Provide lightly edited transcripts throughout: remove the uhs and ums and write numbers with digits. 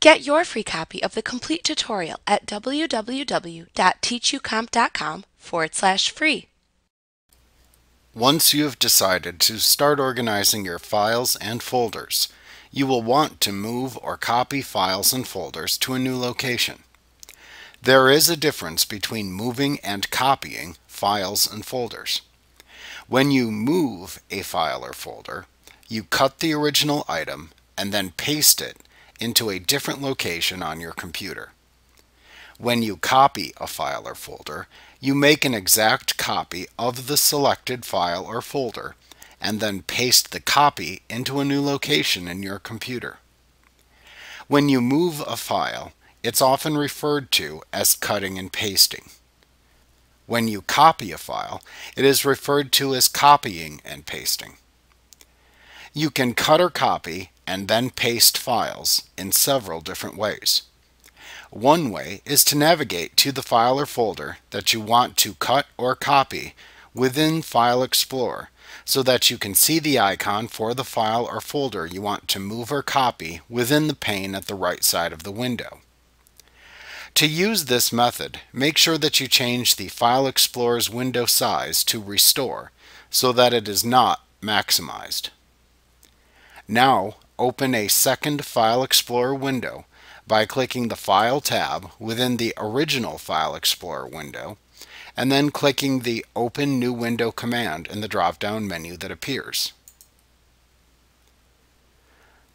Get your free copy of the complete tutorial at www.teachucomp.com/free. Once you have decided to start organizing your files and folders, you will want to move or copy files and folders to a new location. There is a difference between moving and copying files and folders. When you move a file or folder, you cut the original item and then paste it into a different location on your computer. When you copy a file or folder, you make an exact copy of the selected file or folder and then paste the copy into a new location in your computer. When you move a file, it's often referred to as cutting and pasting. When you copy a file, it is referred to as copying and pasting. You can cut or copy and then paste files in several different ways. One way is to navigate to the file or folder that you want to cut or copy within File Explorer so that you can see the icon for the file or folder you want to move or copy within the pane at the right side of the window. To use this method, make sure that you change the File Explorer's window size to Restore so that it is not maximized. Now, open a second File Explorer window by clicking the File tab within the original File Explorer window, and then clicking the Open New Window command in the drop-down menu that appears.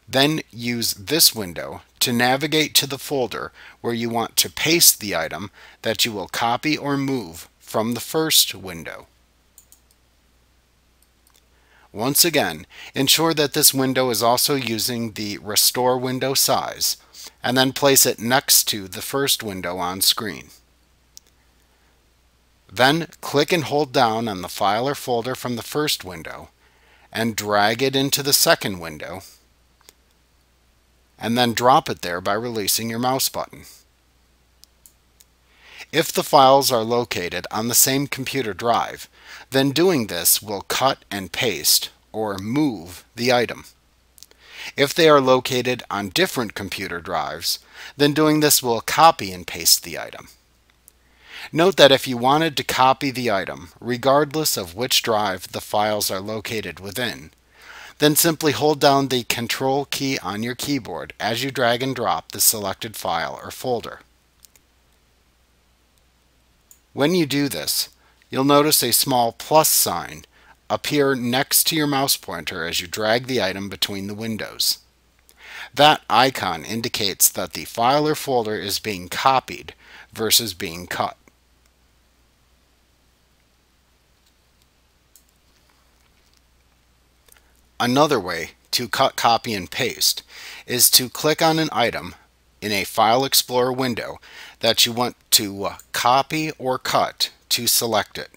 Then use this window to navigate to the folder where you want to paste the item that you will copy or move from the first window. Once again, ensure that this window is also using the Restore window size, and then place it next to the first window on screen. Then click and hold down on the file or folder from the first window and drag it into the second window, and then drop it there by releasing your mouse button. If the files are located on the same computer drive, then doing this will cut and paste or move the item. If they are located on different computer drives, then doing this will copy and paste the item. Note that if you wanted to copy the item, regardless of which drive the files are located within, then simply hold down the Control key on your keyboard as you drag and drop the selected file or folder. When you do this, you'll notice a small plus sign appear next to your mouse pointer as you drag the item between the windows. That icon indicates that the file or folder is being copied versus being cut. Another way to cut, copy, and paste is to click on an item in a File Explorer window that you want to copy or cut to select it.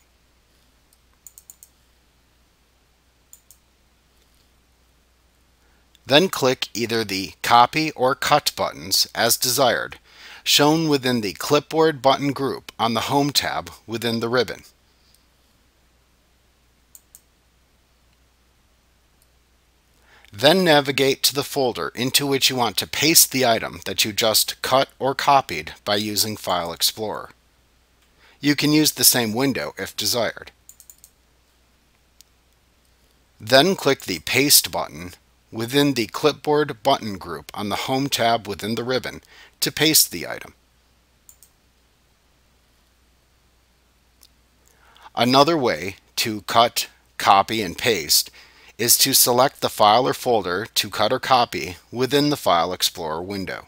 Then click either the Copy or Cut buttons as desired, shown within the Clipboard button group on the Home tab within the ribbon. Then navigate to the folder into which you want to paste the item that you just cut or copied by using File Explorer. You can use the same window if desired. Then click the Paste button within the Clipboard button group on the Home tab within the ribbon to paste the item. Another way to cut, copy, and paste is to select the file or folder to cut or copy within the File Explorer window.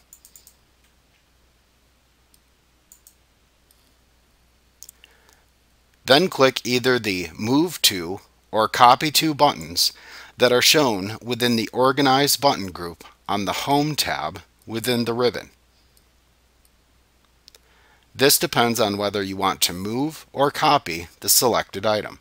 Then click either the Move To or Copy To buttons that are shown within the Organize button group on the Home tab within the ribbon. This depends on whether you want to move or copy the selected item.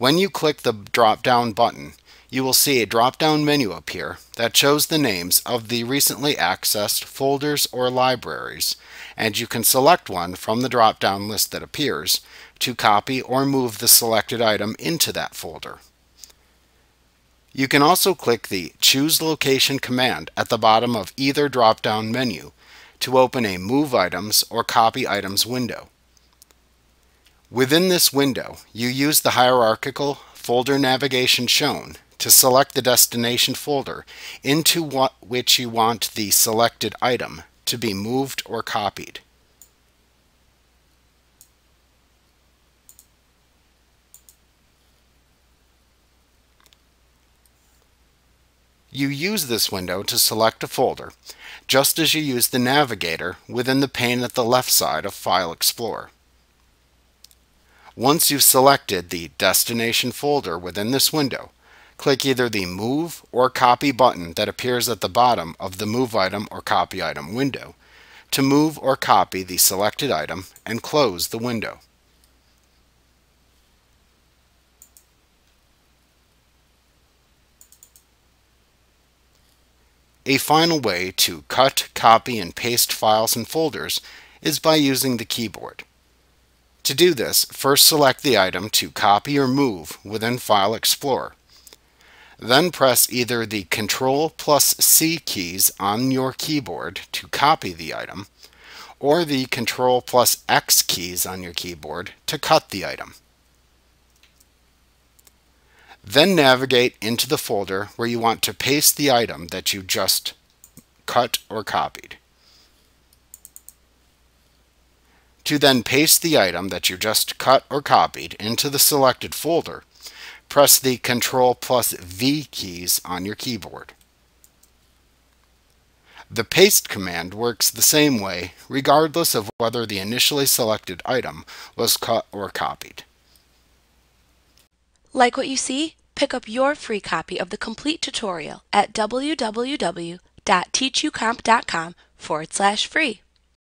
When you click the drop-down button, you will see a drop-down menu appear that shows the names of the recently accessed folders or libraries, and you can select one from the drop-down list that appears to copy or move the selected item into that folder. You can also click the Choose Location command at the bottom of either drop-down menu to open a Move Items or Copy Items window. Within this window, you use the hierarchical folder navigation shown to select the destination folder into which you want the selected item to be moved or copied. You use this window to select a folder, just as you use the navigator within the pane at the left side of File Explorer. Once you've selected the destination folder within this window, click either the Move or Copy button that appears at the bottom of the Move Item or Copy Item window to move or copy the selected item and close the window. A final way to cut, copy, and paste files and folders is by using the keyboard. To do this, first select the item to copy or move within File Explorer. Then press either the Ctrl plus C keys on your keyboard to copy the item, or the Ctrl plus X keys on your keyboard to cut the item. Then navigate into the folder where you want to paste the item that you just cut or copied. To then paste the item that you just cut or copied into the selected folder, press the Ctrl plus V keys on your keyboard. The paste command works the same way regardless of whether the initially selected item was cut or copied. Like what you see? Pick up your free copy of the complete tutorial at www.teachucomp.com/free.